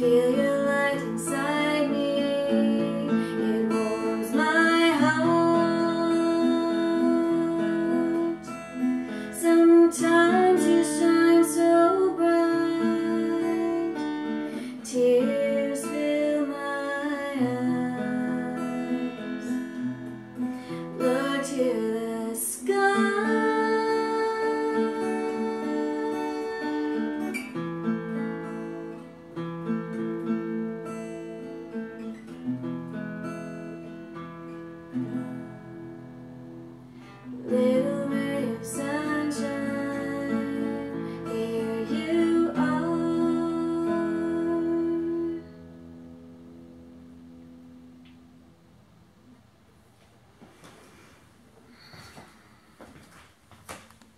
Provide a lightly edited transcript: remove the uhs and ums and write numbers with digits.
feel your light inside me. It warms my heart. Sometimes you shine so bright. Tears